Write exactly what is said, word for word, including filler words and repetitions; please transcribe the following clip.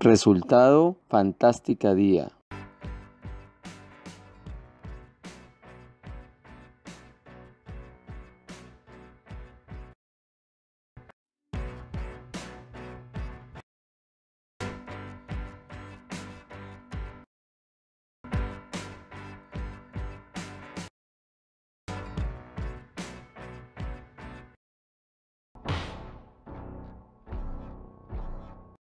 Resultado: fantástica día.